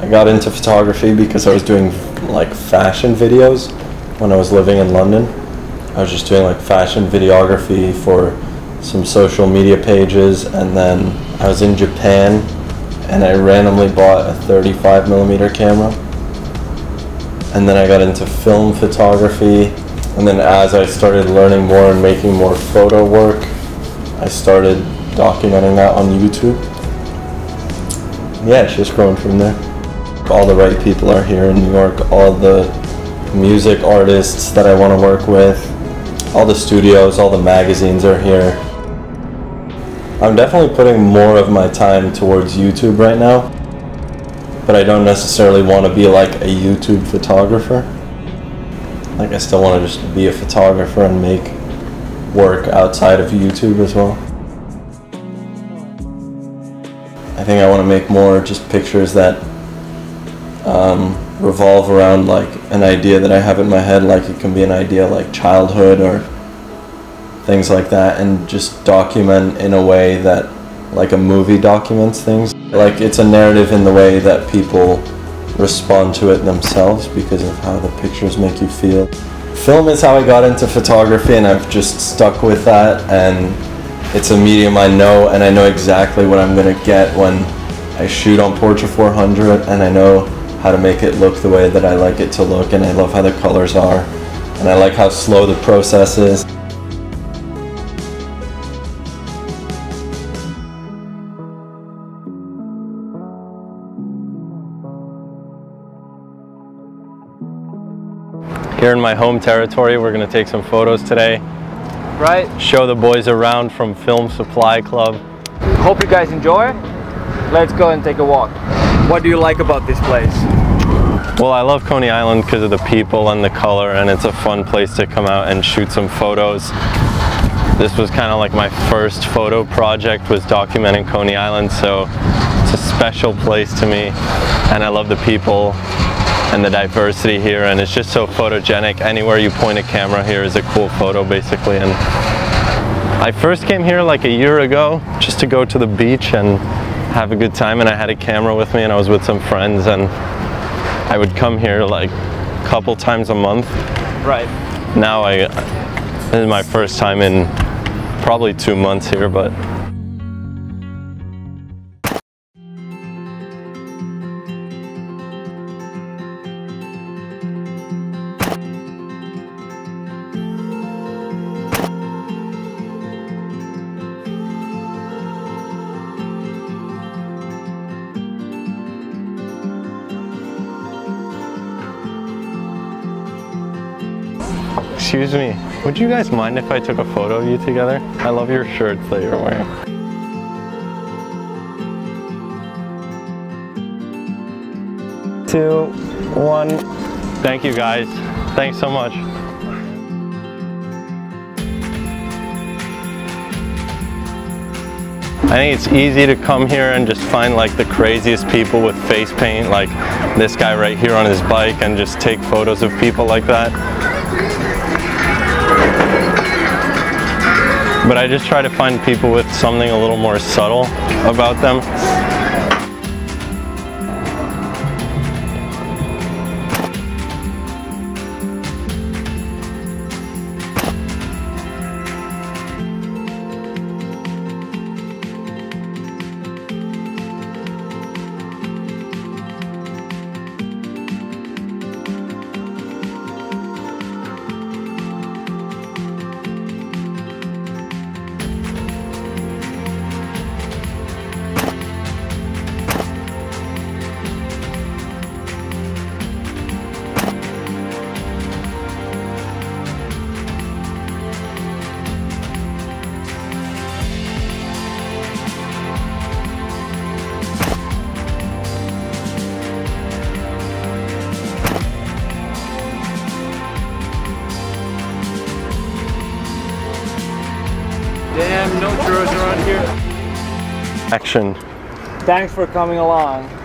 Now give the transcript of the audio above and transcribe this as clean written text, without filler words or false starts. I got into photography because I was doing like fashion videos when I was living in London. I was just doing like fashion videography for some social media pages, and then I was in Japan and I randomly bought a 35mm camera, and then I got into film photography, and then as I started learning more and making more photo work, I started documenting that on YouTube. Yeah, it's just grown from there. All the right people are here in New York, all the music artists that I want to work with, all the studios, all the magazines are here. I'm definitely putting more of my time towards YouTube right now, but I don't necessarily want to be like a YouTube photographer. Like, I still want to just be a photographer and make work outside of YouTube as well. I think I want to make more just pictures that revolve around like an idea that I have in my head. Like, it can be an idea like childhood or things like that, and just document in a way that like a movie documents things. Like, it's a narrative in the way that people respond to it themselves because of how the pictures make you feel. Film is how I got into photography, and I've just stuck with that, and it's a medium I know, and I know exactly what I'm going to get when I shoot on Portra 400, and I know how to make it look the way that I like it to look, and I love how the colors are, and I like how slow the process is. Here in my home territory, we're going to take some photos today. Right. Show the boys around from Film Supply Club. Hope you guys enjoy. Let's go and take a walk. What do you like about this place? Well, I love Coney Island because of the people and the color, and it's a fun place to come out and shoot some photos. This was kind of like my first photo project, was documenting Coney Island, so it's a special place to me, and I love the people and the diversity here, and it's just so photogenic. Anywhere you point a camera here is a cool photo, basically. And I first came here like a year ago just to go to the beach and have a good time, and I had a camera with me and I was with some friends, and I would come here like a couple times a month. Right. Now this is my first time in probably 2 months here, but excuse me, would you guys mind if I took a photo of you together? I love your shirts that you're wearing. Two, one. Thank you guys. Thanks so much. I think it's easy to come here and just find like the craziest people with face paint, like this guy right here on his bike, and just take photos of people like that. But I just try to find people with something a little more subtle about them. Damn, no churros around here. Action. Thanks for coming along.